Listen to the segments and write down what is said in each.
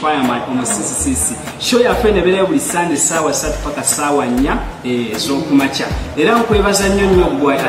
Fireman Omusiisisiki show yaffe nebeera buli Sunday saawa 3 paka saawa 4 ez'okumakya era nkwebaza nnyo nnyo ggwe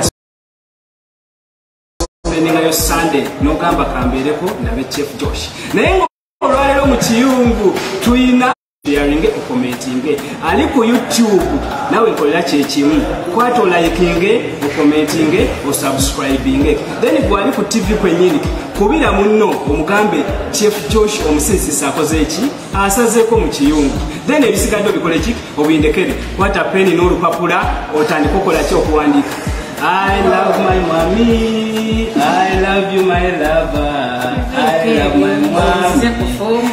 asomeningayo Sunday n'ogamba kambeereko nabe Chef Josh naye olwaleero mu kiyungu tuyina sharinge okomentinge ali ku YouTube nawe nkolera kyekimu kwato likinge okomentinge osubscribinge then gwali ku TV kwennyini kubira munno omugambe Chef Josh Omusiisisi akoze eki asazeeko mu kiyungu then ebisigadde bikole ki obindekere kwata peni n'olupapula otandika okola ki okuwandiika I love my mommy, I love you my lover, I love my mom,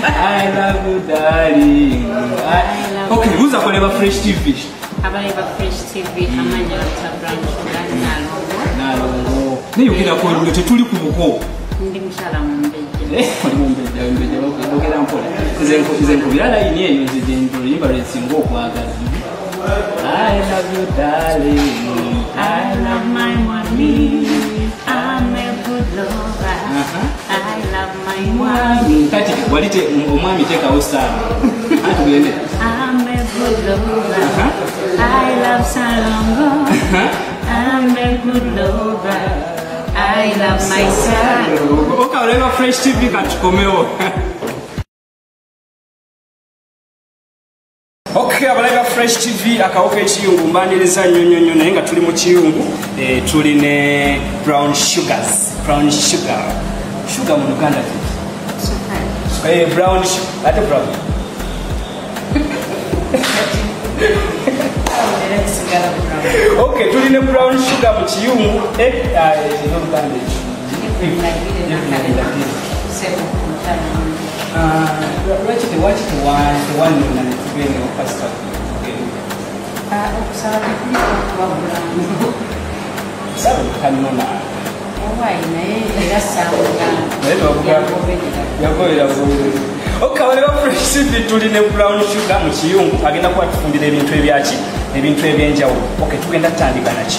I love you darling. Okay, who's a forever Fresh TV? I'm a Fresh TV, I'm a BrownSugar, Nalongo. Then you get a call, you tuli kubuko. Ndimshala mumbeje. Mumbeje, okay, I'm calling. Kuzenkubirala inye yunzije ndolimba retsingo kwagala. I love you darling. I love my mommy, I'm a good lover. I love my mommy. Kati, walite umami teka usta. I'm a good lover. I love Salongo. I'm a good lover. I love my son. Oka oleva Fresh TV katukomeo. Okay, abalaba Fresh TV akaoka ekiyungu mbaniriza nnyonnyonnyo naye nga tuli mu kiyungu tuli ne brown sugar sugar mu Uganda brown sugar ate brown okay tuli ne brown sugar mu kiyungu okawoleba Fresh TV tuli ne brown sugar mu kiyungu agenda kuba tufundira ebintu ebyaki ebintu ebyenjawulo okay tugenda kutandika naki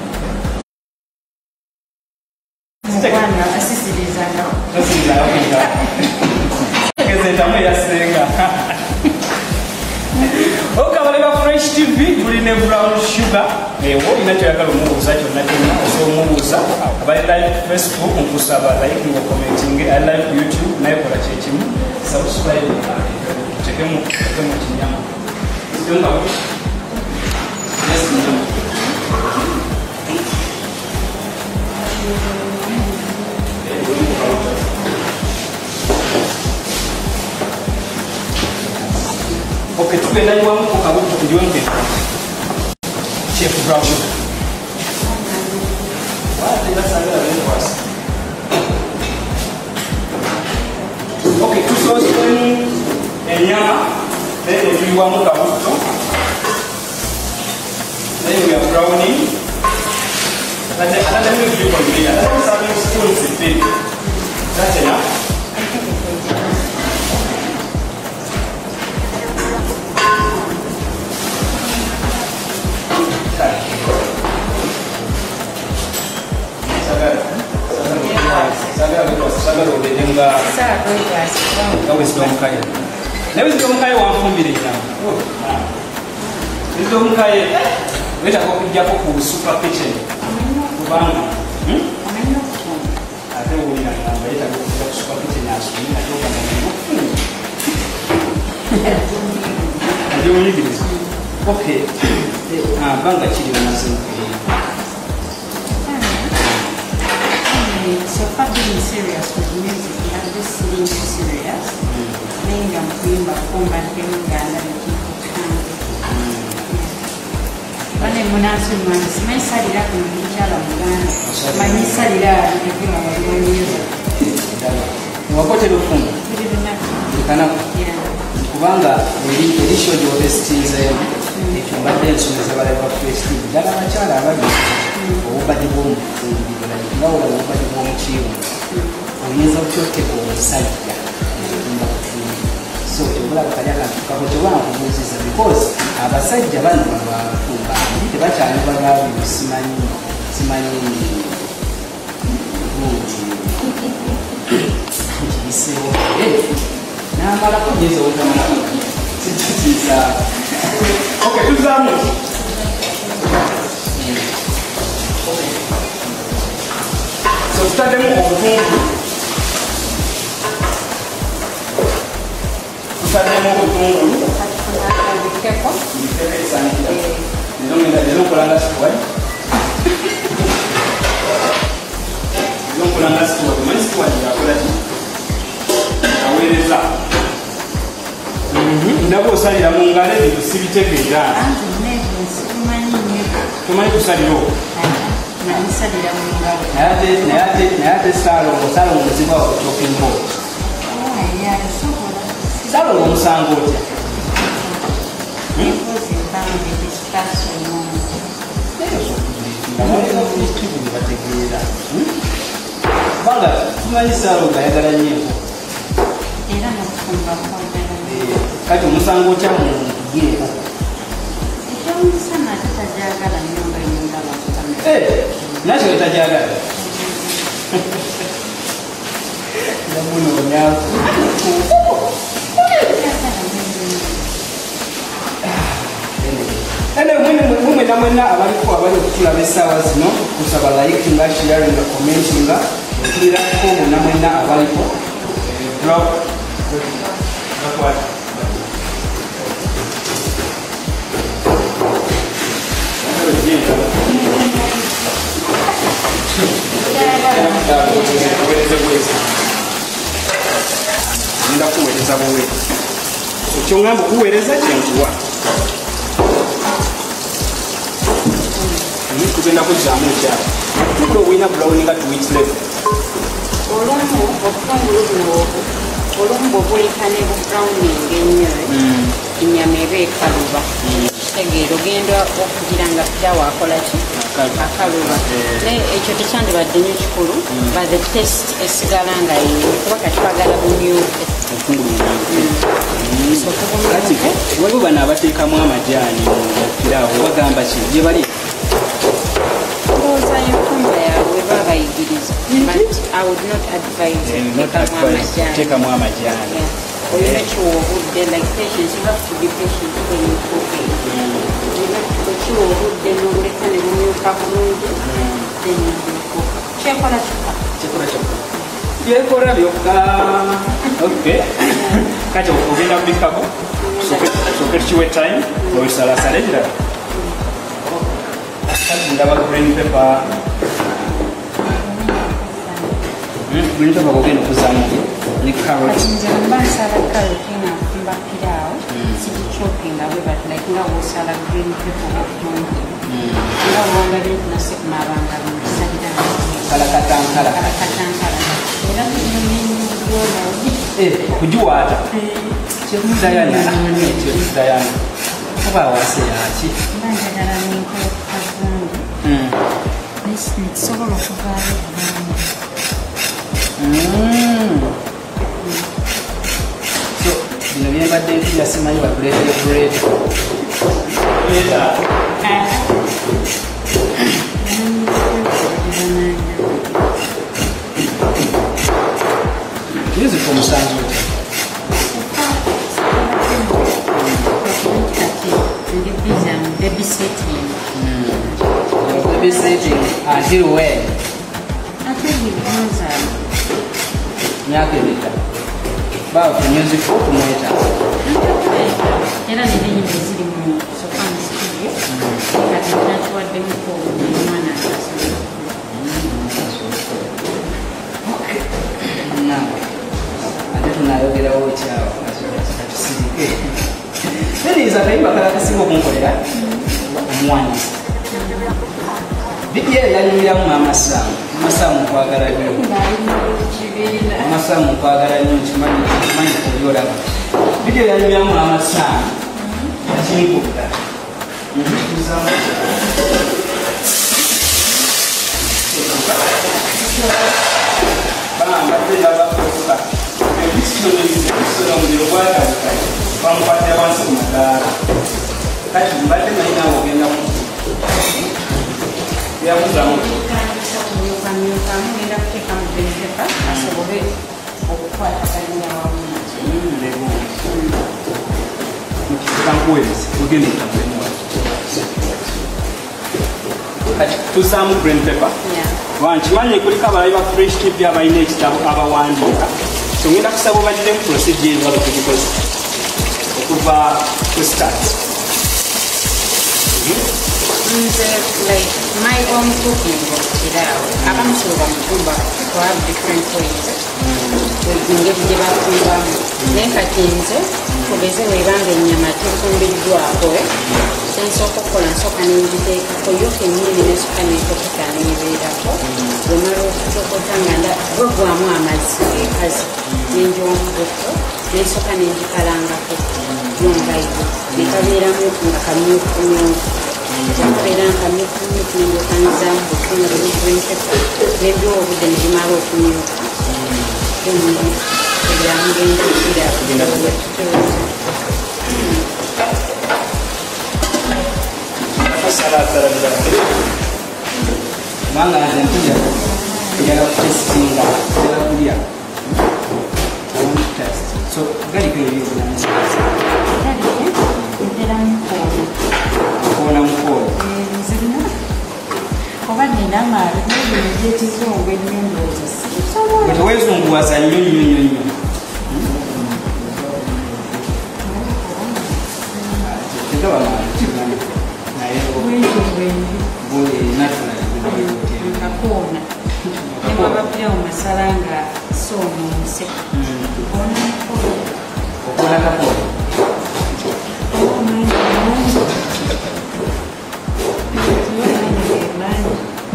okusiriza entamu yasenga okabaleba Fresh TV tuli ne brown sugar olina kyoyagala omubuuza kyonna kyonna osomubuuza abalira Facebook nkusaba like ngokomentinge alive YouTube naye kola kyekimu subscribe tekemu kinyama okay, tugenda nyiwamu ku kabuto kujonge Chef BrownSugar okay, tusoosemu enyama then ogiyiwamu kabuto then we are browning another thing you can do another serving spoons is big that's enough okay. Banga chili so far being serious with music, you have this being serious. Then I'm going back home and then Uganda and people Bane munansi mwanzi, simanyi salira ku mukyala Muganda. Manyi salira ndekira abalwanyiza. Wakote lufunga. Bikanaku. Kubanga elisho gy'obesitiza ekyo mbadde nsomesa bale ba Fresh TV. Ddala abakyala abali obubadde bw'omufumbi nawula obubadde bw'omukiibo. Oyinza okukyoteka omusajja okugenda okufumba. So ebula kukanya kakotebwa nkubuuziza because abasajja bano bafumba tebakyalibagaabyo simanyi bulungi kibisewo n'amalako myezi obutamala kikitiisa. Okay, tuzaamu. So tutaddemu obutundu. Ndakusalira mu ngalo ebintu sibitegeera. Tumanyi kusalira okwo. Nansalira mu ngalo. Naye ate salongo ziba okutokingo. Salo omusango otya? Kubanga tumanyi salo ngayagala nyeeko. Kati omusango otya mugireeko? Nakyo tajagala? Namunonyaku. Ene mwena mwena abaliko okutula b'essaawa zino kusaba like nga share nga comment nga tulirako mwena mwena abaliko drop ndakuweereza buweereza ekyongamba okuweereza kyenkuwa tugenda kuzaamu ekyalo tudde owina browninga to which level olumbu obulikana ebubrowning ennyole ennyama eba ekaluba kitegeera ogenda okugira nga pyawo akola ki akaluba ekyo tekyandibadde nnyo kikulu by the test esigala nga yeyo kuba kati bagala bumyuke waliwo bano abateekamu amajaani mukiraawo bagamba ki gye bali I would not advise take a mama jam. Or you make sure they like patients, you have to be patient when you cook it. You have to make sure they know what kind of new carbono then you can cook. Check on a chuka. Yeah, for a yoga. Okay. Catch up, we're going to be careful. So, get you a time, or it's a salad. Ndaba green pepper. Green pepper ko geno kuzamuka ni carrots. Njamba sala carrot ina mbapirao. Sisi chopinga we but like na usala green pepper ko. Nga wonga ni nasik mabanga msajida. Sala katanga. Era ni ngona. Kujua hata. Chemudayana. Kuba waseyachi. Ndagala ninko. Sobola okuvaala so bino byembadde mpira simanyi wabuleebuleeta kirizifa omusanzi oti babysitting until when? Until he comes out. Nyaka ebita. Bawo ku music ko kumweta. Era nini nyiziri mu sofan studio. Kati natuwadde mu ko mwana asasula. Okay. Na. Ate tunayogera wo kyawo. Tusirike. Neri izakayimba kala kasibo kunkolera. Omwana. Bidia yaliya mamasa, masamu kwagala nyo. Masamu kwagala nyo chimanyi chimanyi kuyola. Bidia yaliya mamasa. Yachini kukuta. Tusamu green paper. Wanchimanye kulika abalayi ba Fresh TV abalina ekitabo abawandiika. So ngenda kusaba badde mu procedure nga tukikoze. Okuva ku start. Like my own cooking style. I'm so bamba to have different ways.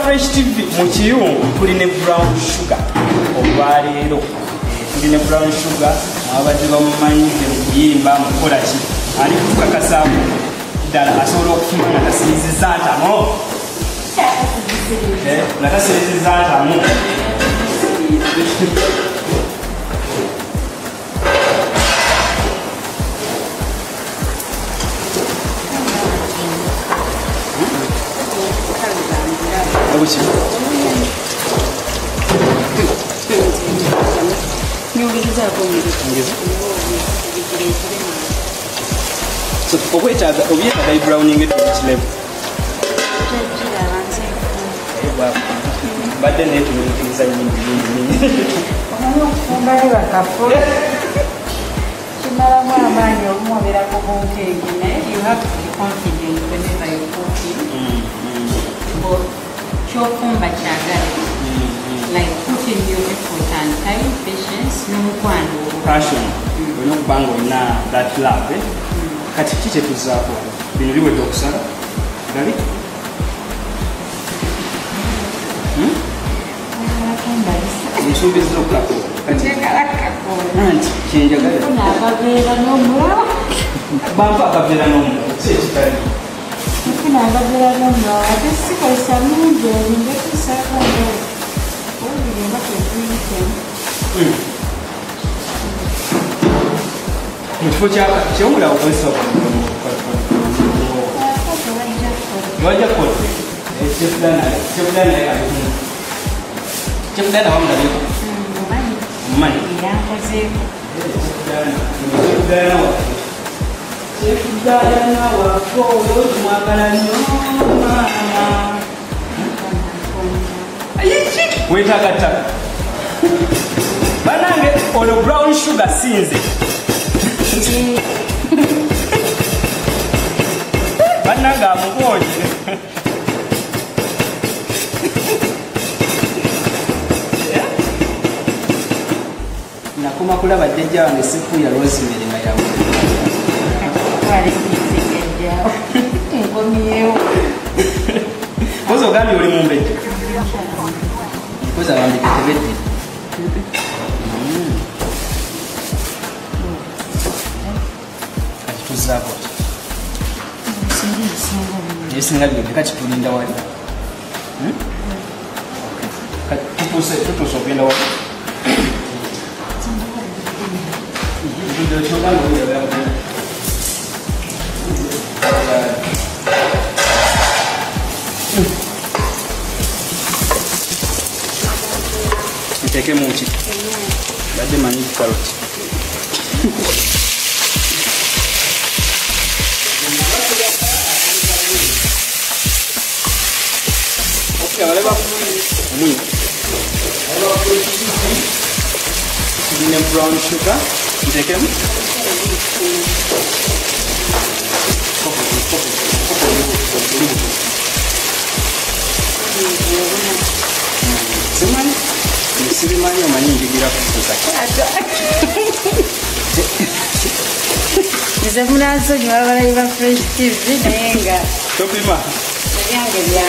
Fresh TV, muchiyo, tuline brown sugar, ovalero, tuline brown sugar, abadde bamanyi okuyimba mukola ki, ali kukakasa ddala asobola okufuna nakasirizizatamu, nakasirizizatamu. So, obviously, browning it to this level. But then it will be you have to be confident whenever you're cooking. Like cooking beautiful and time, patience, no passion. We don't bang on that love. Katikiche to Zapo, been real doctor. Got it? You should be so proud. And change your life. Bamba, I don't know. Moja kote. Chef dana wamda yuko. Mumani. Ya kote. Chef dana wako mwakala nyoma. Ayishik. Weta kata. Banange ono brown sugar sinze. Bananga mwoje. Nakuma kula bajeja wane siku ya Rosemary maya wane. Wale kisi kejao. Mkomi yeo. Kozo gami uli mumbeja. Koza wambi kitebeti. Kachituzako. Yes, I'm going to catch you in the water. People say, "Put us up in the water." You take a mochi. That's the money carrot. Ahora vamos muy bien. Brown sugar. ¿De qué? ¿Qué? Yanga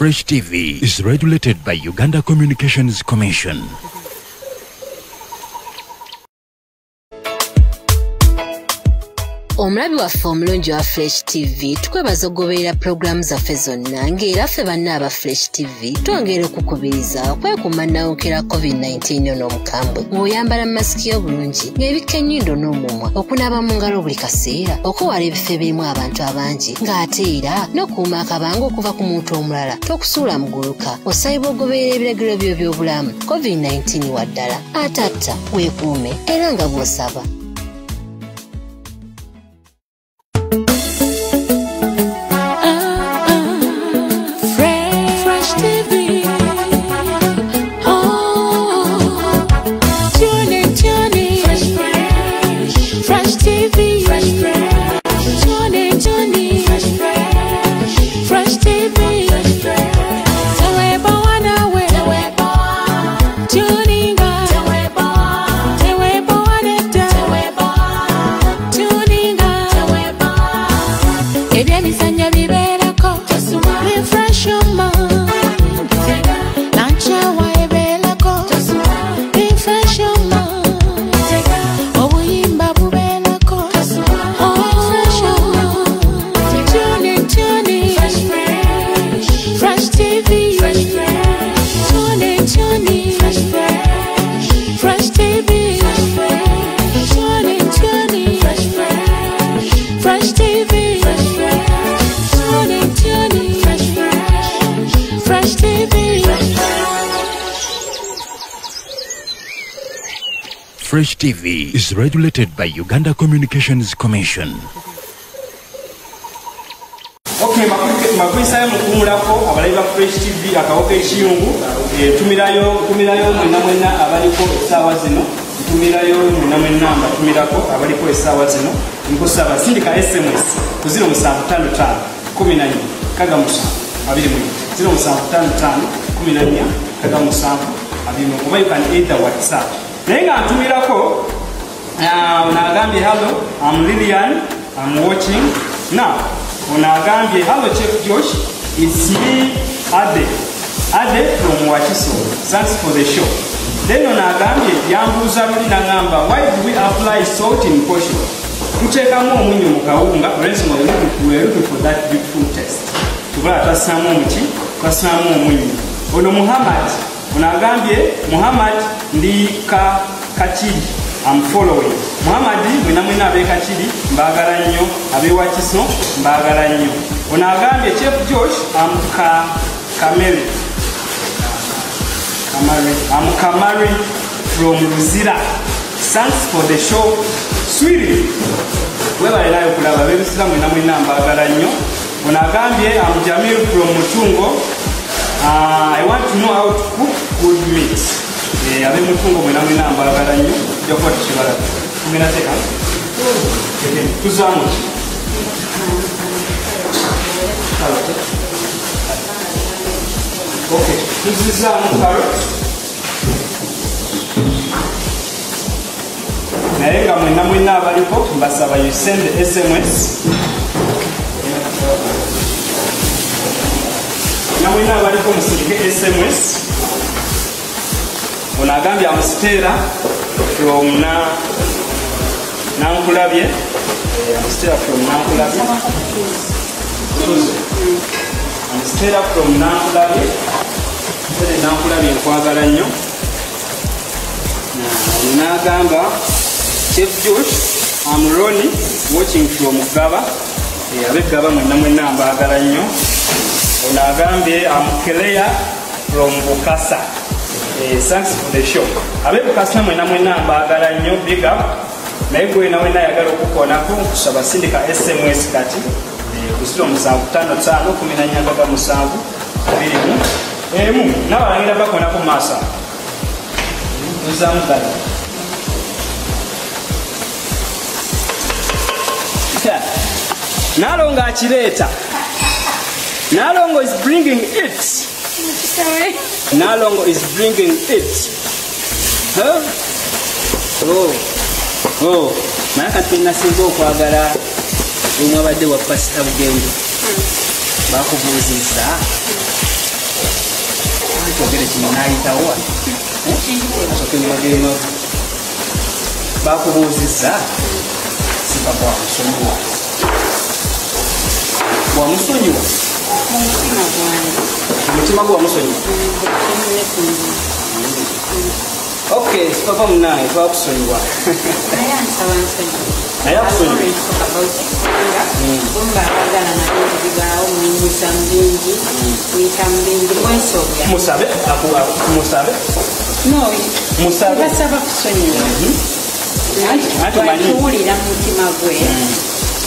Fresh TV is regulated by Uganda Communications Commission. Omulabi waffe omulungi wa Fresh TV tukwebaza ogoberera programu zaffe zonna ng'era ffe banna aba Fresh TV twongera okukubiriza okwekumanawokera COVID-19 n'omukambwe ng'oyambala mu masiki obulungi ng'ebikka ennyindo n'omumwa okunaaba mu ngalo buli kaseera okwewala ebifo ebirimu abantu abangi ng'ate era n'okuuma akabanga okuva ku muntu omulala tokusuula muguluka osayibwa ogoberera ebiragiro byo by'obulamu COVID-19 waddala atatta weekuume era nga bw'osaba. Fresh TV, Fresh, Fresh, Johnny, Johnny, Fresh. Fresh TV. Fresh, fresh. Tuning. Fresh, fresh. Fresh TV. Fresh, fresh. Fresh TV is regulated by Uganda Communications Commission. Okay, makwisa mkumulako abali ba Fresh TV akaoka ishirungu tumirayo mwena abaliko sawa zino tumirayo mwena namba tumirako abaliko sawa zino niko sawa sindika SMS ku 07555 kaga musa abili mu 07555 kaga musa abili mu kuba you can either WhatsApp nenga tumirako unagambi hello I'm Lilian I'm watching now. Unagambye, hello Chef Josh, it's me, Ade from Wachiso. Thanks for the show. Then unagambye, yambuza muli nangamba, why do we apply salt in portion? Kucheka mwa mwinyo mkaunga, friends, we're looking for that beautiful taste. Tuvula tasamu mchi, tasamu mwinyo. Ono Muhammad, unagambye, Muhammad ndi kachidi. I'm following. Muhammadi, mwena abe kachidi, mbagala nyo, abe wachiso, mbagala nyo. Unagambye Chef Josh, amka kameri. Amka mari from Luzira. Thanks for the show. Sweetie. Wewa ilayo kulaba, wewe sila mwena mbagala nyo. Unagambye, I'm Jamil from Mutungo. I want to know how to cook good meat. Abe Mutungo mwena mbagala nyo. Yo por chivara. ¿Cómo era ese caso? ¿Qué? ¿Tú sabes? Ok. ¿Tú sabes? Narenga mwena abaliko mbasaba you send the SMS. Mwena abaliko musindike SMS. Unagambya mstera. From Nankulabye. I'm still from Nankulabye. I'm still from Nankulabye. Nankulabye kwagala nnyo. Nagamba Chef Josh, I'm Ronnie watching from Gaba. Abe Gaba mwena mbagala nnyo. Nagambye I'm Kelea from Bukasa. Thanks for the show. Abe bukasa mwena mbagala nyo big up. Na igwe na yagalo kukonako kusabasindika SMS kati. Kusilo musanvu tano tano kuminanyagaga musanvu. Bilimu. Mu, nabalangira bakonako masa. Musanvu kati. Nalongo achileta. Nalongo is bringing it. Sorry. Nalongo is bringing it. Huh? Oh. Maka tena singo kwagala umwabadde wa pasta bugendo. Bakubuzisa. Togere kinayita wa. Bakubuzisa. Sipakwa kusongwa. Wa musonyiwa. Okay, Papa Munai, Pops and what? I am sorry about it. We can be the ones of it.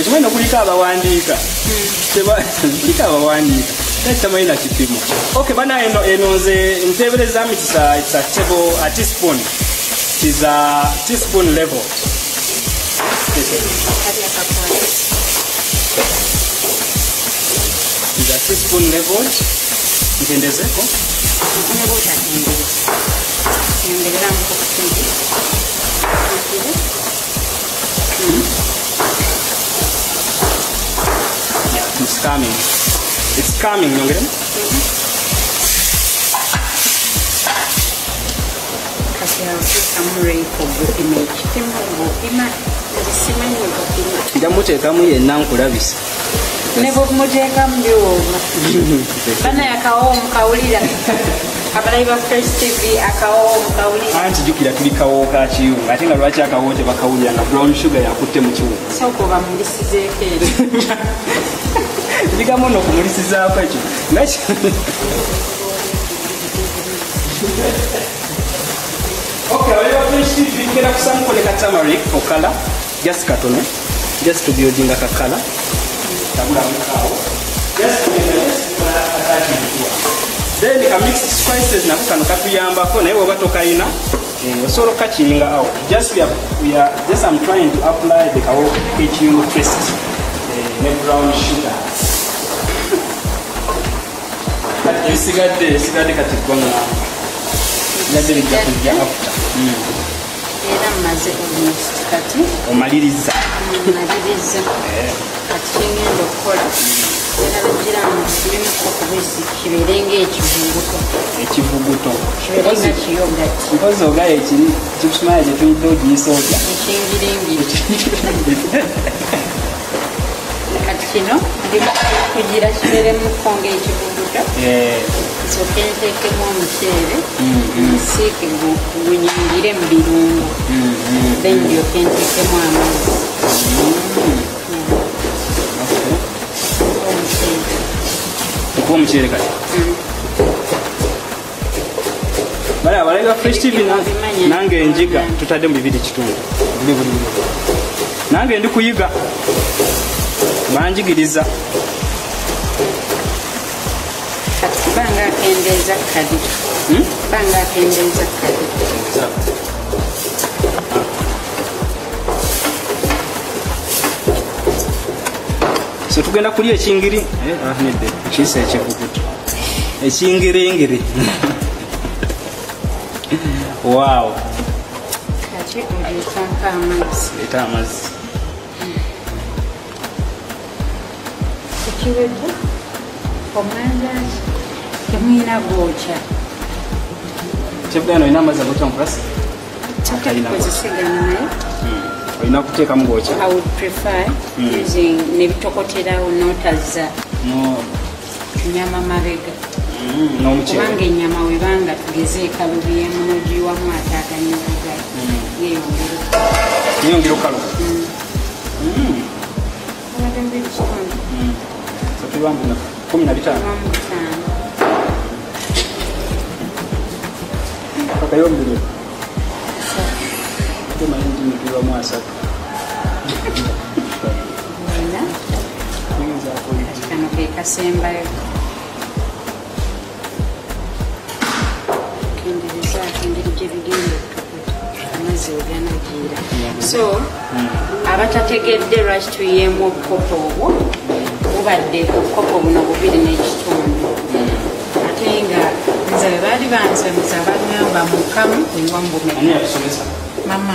Okimanyi okuliko abawandiika tebamanyi kipimo. Okay, bana eno nze nteeberezaamu it's a table, a teaspoon. It's a teaspoon level. It's a teaspoon level. Entendezeko? Yeah, it's coming. It's coming, no green? Abaliba Fresh TV akawo kauli. Anti jukira tulikawo ka chiyunga. Atenga lwachi akawote bakawulira na brown sugar yakutte mu chiyunga. Soko bamulisize keke. Biga mono kumulisiza apa echo. Nachi. Okay, abaliba Fresh TV kera kusanko leka turmeric okala. Just katone. Just to build inga kakala. Tabula mkawo. Just to build then you can mix spices na kukanukatuyamba ko na ewe watokaina solo kachilinga out just we are I'm trying to apply the kawo kitchen twist ne brown sugar that you see that this that the katikona let it get after era maze almost kati omaliriza kachilinga lokola Bale abalega Fresh TV nange njiga tutadde mu bibiri kitundu nange ndi kuyiga banjigiriza banga so tugenda kulya chingiri ahnede chisa chefukutu echingiri ingiri wow kachi ulitamazi kiwepo komanda kimina gocha chebgano ina maza botam plus chakali na I would prefer using nebitokotera or not as no nyama marega. No mchele. Wange nyama webanga tugeze kalubiye munoji wa mataka nyoga. Yeye ngiro. Yeye ngiro kalu. Wadembe chikoni. Sati wangu na 15. Pakayo ngiro. Kama ndio ndio mwasa. So, abatategedde rush to yemu kopo obwo ubadde kopo munobubiri n'ekitundu atenga nze bali bansemisa bagamba mukamu wambu mene mama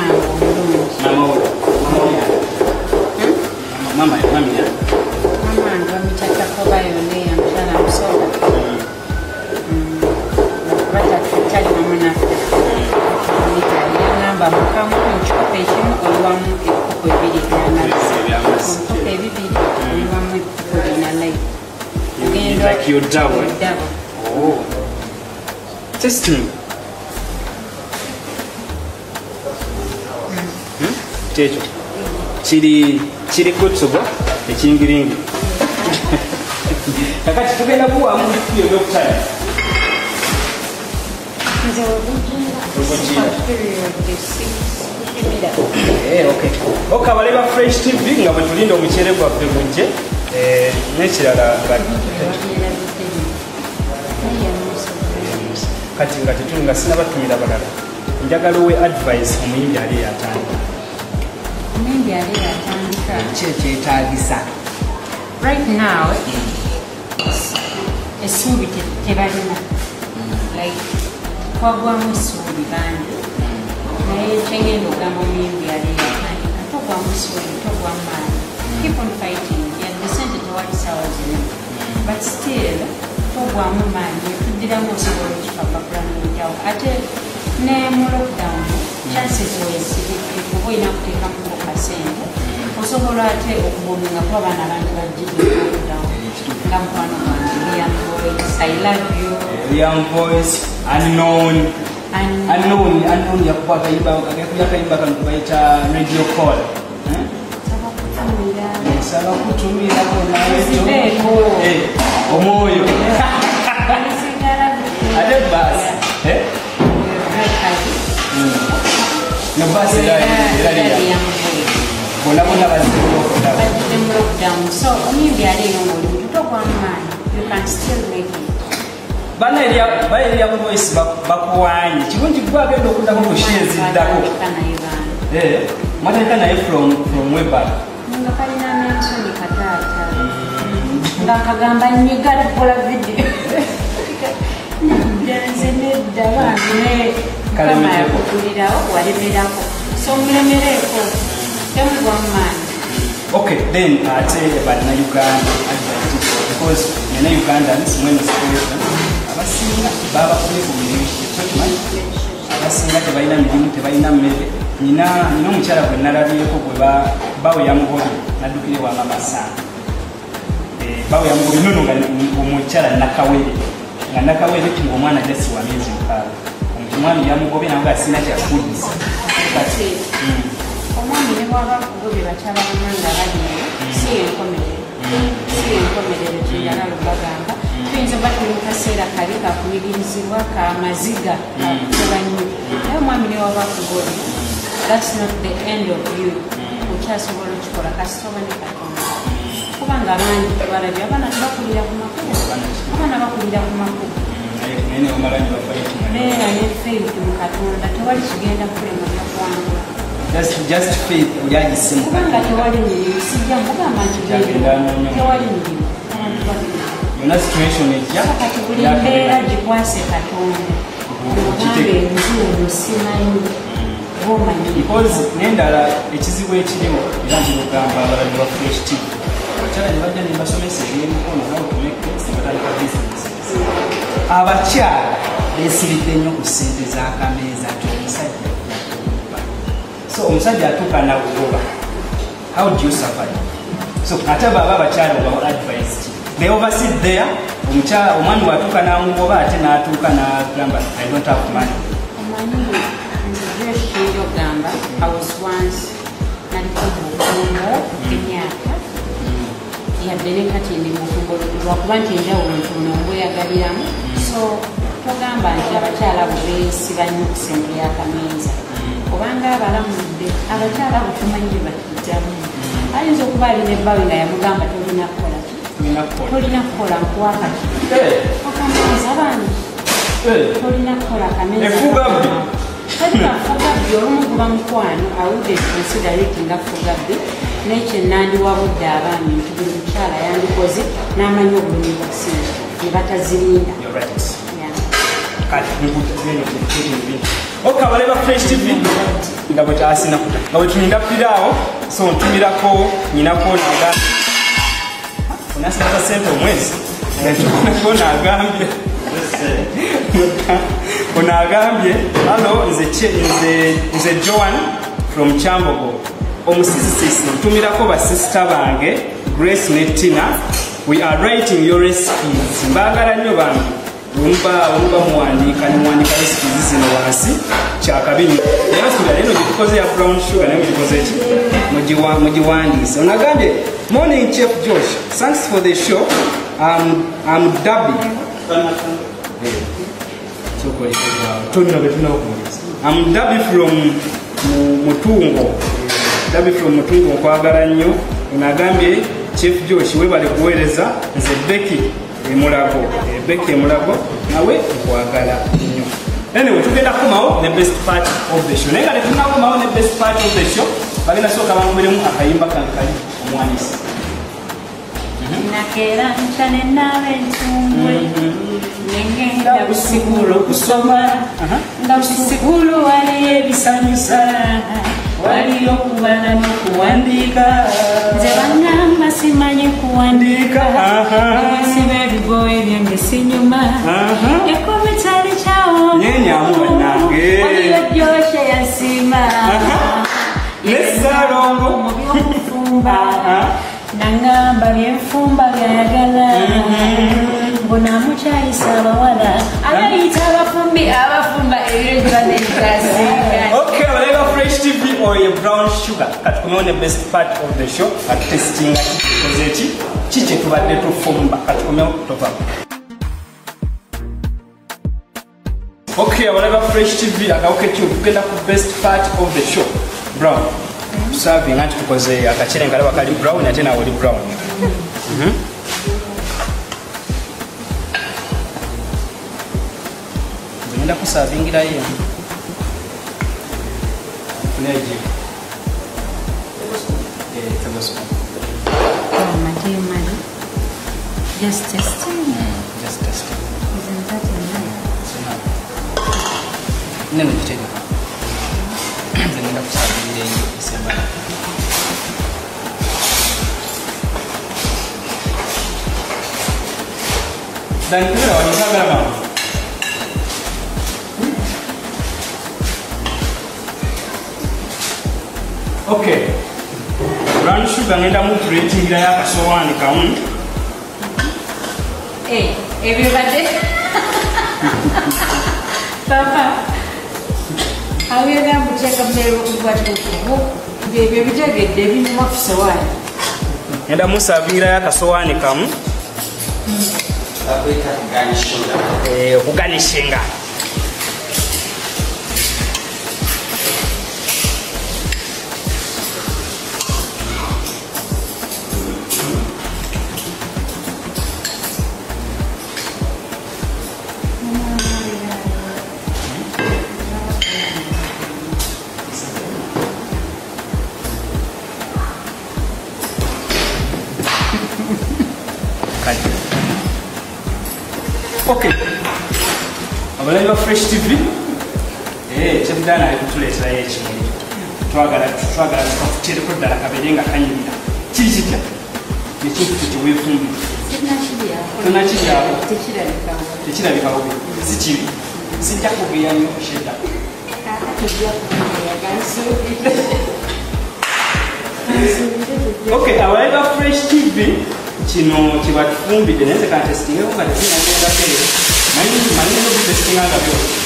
like your double. Oh. Testing. Techo. Chiri kutsuba echingiringi. Akati tugenda kuwa mu kiyo doctor. Eh okay. Okabale ba Fresh TV nga batulinda omuchere gwa pegunje. Nechirala kati nga tetunga sinabatumira balala njagala we advice omuyindi ali yatandika kyetagisa right now esimbi tebalina twagwamu essuubi bangi naye kyengenda ogamba omuyimbi yali yatandika togwamu essuubi togwamu maanyi keep on fighting and listen to what sounds in it but still togwamu maanyi tuddiramu osobola okukipapapulamu enjawo ate ne mu lockdown chances wesirike kuba olina kuteekamu okasente osobola ate okubominga kuba baana abantu bajjidde lockdown nga mukwano gwange Liam Boyce I love you Liam Boyce unknown yakuba akayimba kano kubayita radio call saba kutumira konaeto omwoyo ate basi nabasi so omuyimbi alina omuntu togwamaanyi you can still make it baneryamu voice bakuwanye kirungi gwagenda okudako kushiziddako mwatandika naye from weback nga kalina amensoni kataata nga kagamba nyigala kukola vidiyo nze nedda bange mukama yakukulirawo walemerako so mulemereko temugwamaanyi okay then ate bannayuganda because nene ugandans mwene situation abasinga baba abasinga tebalina mirimu tebalina mmere nina omukyala gwe nalabyeko gwe baweyamugobi naddukire wamamasanga baweyamugobi nono nga omukyala nakawere nga nakawere ti ngaomwana jasi wa myezi mukaaga omwami yamugobi nago asina kyakuliza omwami newabakugobye bakyala bamanga balire si enkomerero tuyala lubagamba tuyinza ba tuli mu kaseera kali kakubirizibwa ka maziga kuba nnyo naye omwami newabakugobye that's not the end of you okyasobola okikola kasitoba ne katonda kubanga abangi tebalabye abaana tebakulira ku makubo abaana bakulira ku makubo beera ne faith mu katonda tewali kigenda kulema byakuwangula just faith olyagisimu kubanga tewali mirimu sijja mugamba nti tewali mirimu abantu babiri yona situation ejja kati buli mbeera gikwase katonda obugambe enzuuno simanyi gomanyi because n'endala ekizibu ekiriwo era ntirugamba abalala ba Fresh TV abakyala ne bajja ne basomesa ebyemikono n'okumekkesi batandika bizinesi abakyala beesiridde nnyo ku ssente z'akameeza ti omusajja so omusajja atuuka nakugoba how do you survive so ate baba abakyala obawo advice ki they overseed there omwami watuuka namugoba ate natuuka nagamba I don't have money omwami nzijekiyo gamba I was once nalikomukumo emyaka yaddene kati ndi mukumbolokulwakuba nti enjawulo ntono obweyagaliramu so togamba nti abakyala bubeesi balina okusembera akameeza obanga abalamudde abakyala bo tumanyi bye bakijjamu ayinza okuba alina ebbawe nga yamugamba tolina kukola tolina kukola nkuwakati akameeza bangi tolina kukola akameeza kati afugabbi olumu guba mukwano awudde ekikonsidaleti nga fugabbi nekyenandiwabudde abaami nti buli mukyala yandikoze n'amanyi obulumi bwasinga ne batazirinda okabale ba Fresh TV nga bwekyasinakuta nga bwetulinda ppiraawo so ntumirako nyinako naga onasinata sente omwezi ko nagambye onagambye halo nze Joan from Chambogo Omusiisisiisiki ntumirako basisita bange Grace ne Tina we are writing your recipes mbaagala nnyo bange olumba muwandika nemuwandika recipes zino wansi kyakabinnyo naye leno gitukoze ya BrownSugar naye mugikoze ki mugiwandiise onagambye morning Chef Josh thanks for the show I'm dubbing I'm Dabi from Mutungo nkwagala nnyo onagambye Chef Josh webale kuweereza nze Becky Emulago nawe nkwagala nnyo anyway tugenda kukomawo ne best part of the show naye nga tetunakomawo ne best part of the show bagenda sooka banguberemu akayimba kankali omwanisi nakerancane nawe ntungwe ngenda busiguro kusoma ndabusiguro wale ebisanyusa waliyo kubana no kuandika nze bangamba simanyi kuandika sibe bigoye byange sinyuma ekome tali chao nyenya mwanange waliyo byoshe yasima nesarongo mufumba nangamba byemfumba byagala mbona muchayi sabawala abayita abafumbi abafumba ebirunga n'ebyasiga. Okay, welcome to Fresh TV or your brown sugar. Katukumeone the best part of the show at testing kikozechi chiche tubadde tufumba katukumeo topa. Okay, welcome to Fresh TV akawuketi okugenda ku best part of the show brown. Serving ngathi tukoze akachele ngalaba kali brown ate na oli brown. Ngenda ku serving ira yeye. Neji. Tabasko. Madi. Just testing. Just testing. Isn't that nice? Nene mtende. Nenda kusabili isema Dankura wa nisabila mama Okay Brown sugar nenda mutu reti hila ya kasowa ni kauni Hey, everybody Papa Awena mujeka mbero kubatu kubo bebe bijage debi mafsawani Nenda musabira yakasowani kamu Abeta kuganishinga kuganishinga Okay. Abalaba Fresh TV. Eh, chef dana alikutuletea hichi. Twagala tukafutira kwa dala kabedenga kanyinda. Chijija. Ni chifu tuwe fumbi. Tunachija hapo. Tichira bikawo. Sichiwi. Sija kubia ni kushida. Okay, abalaba Fresh TV. Chino chibat fumbi denese kan testinga ko kan testinga ko da tele mani no testinga da yo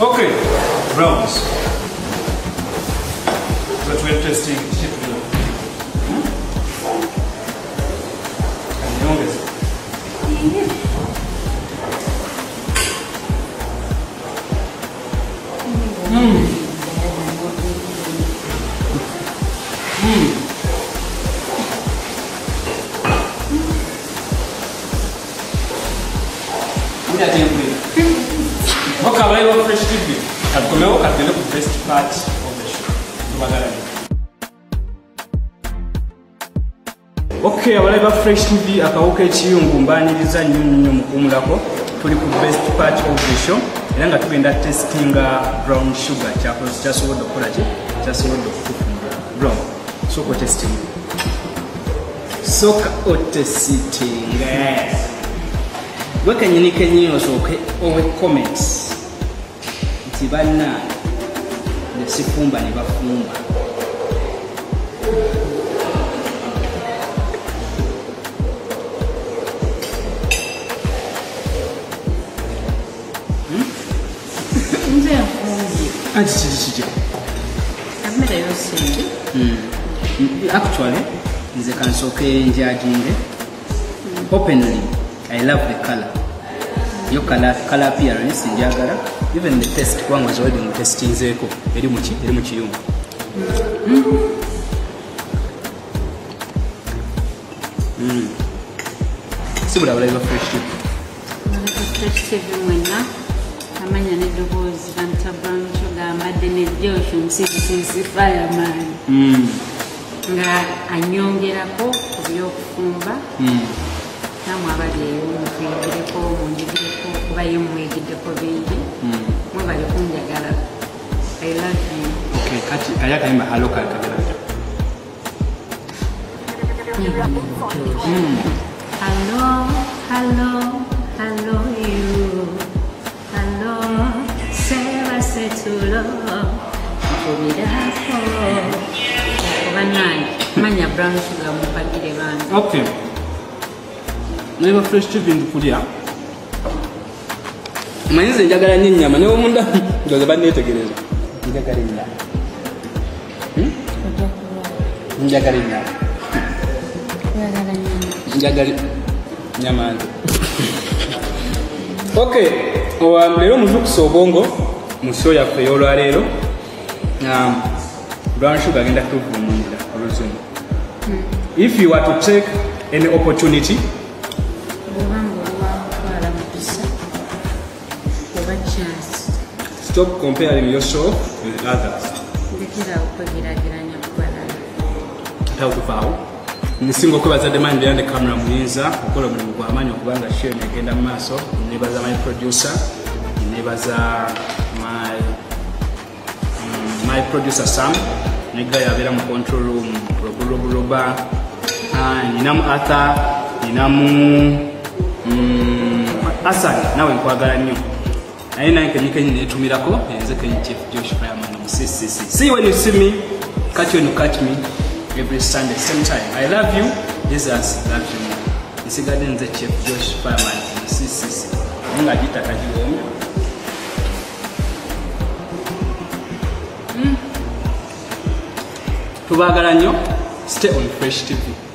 Okay browns but we're testing Okay, abalaba Fresh TV akawuka ekiyungu mbaniriza nnyo mukumulako tuli ku best part of the show era nga tugenda testinga brown sugar kyasobodde okukola ki kyasobodde okufumba brown sooka otesitinga wekenyinikennyo sooke owe comments nti bannange nesifumba ne bafumba Actually, nze kansoke njajinge. Openly, I love the color. Yo color appearance njagala. Even the test kwangu zawadi mutesti nzeko. Eri muchi yungu. Sibula bulayiba Fresh TV. Bulayiba Fresh TV mwena. Amanya nedobozi banta BrownSugar amadde ne Josh Omusiisisiki fireman. Nga anyongerako byokufumba. Namwe abaddeyo mukuyigireko munjigireko kuba ye mwegiddeko bingi. Mwe bali kunjagala. I love you. Okay, kati ayaka imba aloka kagala. Hello, hello, hello you. Hello, Sarah said to love. For me to have for one night. Manya BrownSugar mupagire bantu. Okay. Neba Fresh TV ndukulia. Manyinze njagala nyinyama ne omunda ndoza banetegereza. Njagala nyinyama. Njagala nyinyama. Nyamani. Okay, leo muzukusa obongo muso yaffe ey'olwaleero BrownSugar agenda kutuvumunira oluzungu. If you were to take any opportunity stop comparing yourself with others. Nisingo kwa za demand ya kamera muyinza okola mulimu kwa amanyo kubanga share negenda maso nebaza my producer nebaza my producer Sam nega yabera mu control room roba ninamu Arthur Asani nawe nkwagala nnyo aina nkenye netumirako enze kenye Chef Josh Omusiisisiki. See when you see me, catch when you catch me. Every Sunday, same time. I love you. Jesus loves you. This is Garden the Chef Josh Omusiisisiki. Ungadita kajiwome. Tubagala nyo. Stay on Fresh TV.